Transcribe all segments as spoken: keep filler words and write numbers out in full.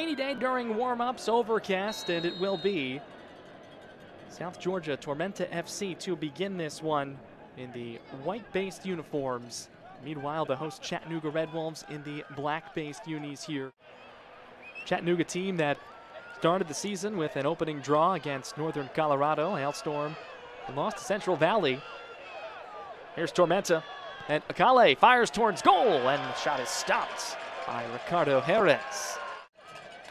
rainy day during warm-ups, overcast, and it will be. South Georgia Tormenta F C to begin this one in the white-based uniforms. Meanwhile, the host Chattanooga Red Wolves in the black-based unis here. Chattanooga team that started the season with an opening draw against Northern Colorado, Hailstorm, and lost to Central Valley. Here's Tormenta, and Akale fires towards goal, and the shot is stopped by Ricardo Jerez.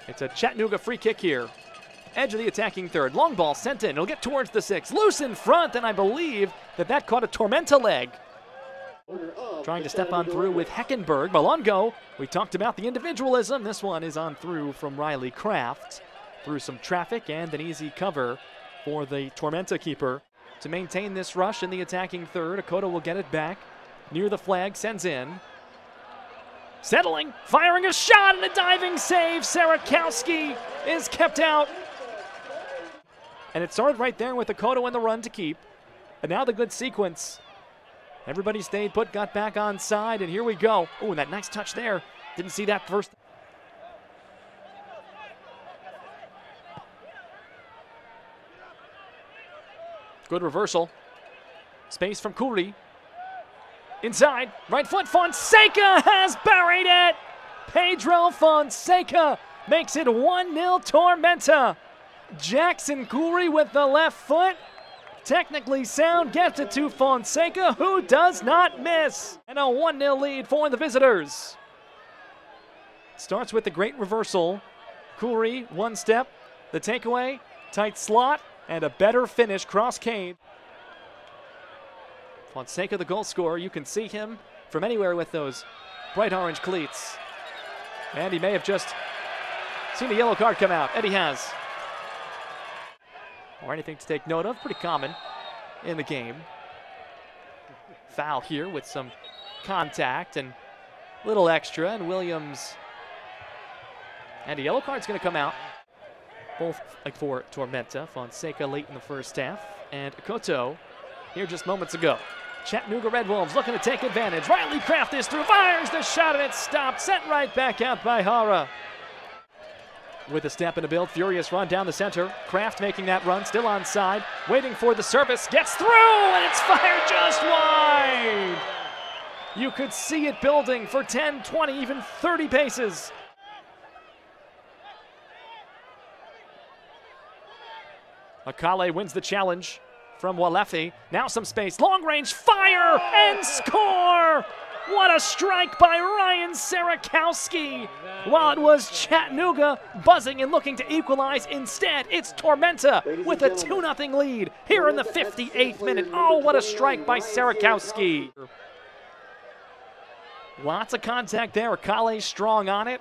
It's a Chattanooga free kick here. Edge of the attacking third, long ball sent in, it'll get towards the six, loose in front, and I believe that that caught a Tormenta leg. Trying to step on through with Heckenberg, Malongo. We talked about the individualism, this one is on through from Riley Kraft, through some traffic and an easy cover for the Tormenta keeper. To maintain this rush in the attacking third, Akoto will get it back, near the flag, sends in. Settling, firing a shot and a diving save, Sierakowski is kept out. And it started right there with Akoto in the run to keep. And now the good sequence. Everybody stayed put, got back on side, and here we go. Oh, and that nice touch there. Didn't see that first. Good reversal. Space from Khoury. Inside, right foot, Fonseca has buried it! Pedro Fonseca makes it one nil Tormenta. Jackson Khoury with the left foot. Technically sound, gets it to Fonseca, who does not miss. And a one nil lead for the visitors. Starts with the great reversal. Khoury, one step, the takeaway, tight slot, and a better finish, cross-cane. Fonseca, the goal scorer, you can see him from anywhere with those bright orange cleats. And he may have just seen a yellow card come out, and he has. Or anything to take note of, pretty common in the game. Foul here with some contact and a little extra, and Williams, and a yellow card's gonna come out. Both for Tormenta, Fonseca late in the first half, and Akoto here just moments ago. Chattanooga Red Wolves looking to take advantage. Riley Kraft is through, fires the shot, and it's stopped, sent right back out by Jara. With a step and a build, furious run down the center. Kraft making that run, still onside, waiting for the service, gets through, and it's fired just wide! You could see it building for ten, twenty, even thirty paces. Akale wins the challenge from Waleffi. Now some space, long range, fire, and score! What a strike by Ryan Sierakowski! While it was Chattanooga buzzing and looking to equalize, instead it's Tormenta with a two nothing lead here in the fifty-eighth minute. Oh, what a strike by Sierakowski! Lots of contact there, Akale strong on it.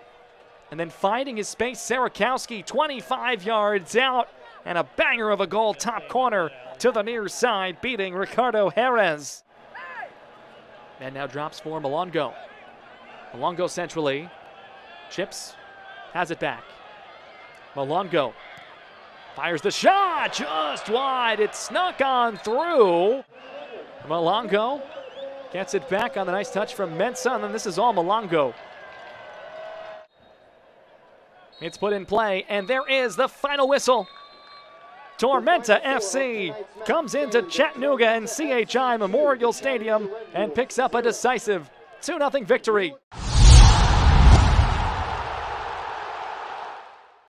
And then finding his space, Sierakowski twenty-five yards out, and a banger of a goal, top corner to the near side, beating Ricardo Jerez. And now drops for Malongo. Malongo centrally. Chips. Has it back. Malongo. Fires the shot. Just wide. It snuck on through. Malongo gets it back on the nice touch from Mensa. And then this is all Malongo. It's put in play. And there is the final whistle. Tormenta F C comes into Chattanooga and C H I Memorial Stadium and picks up a decisive two nothing victory.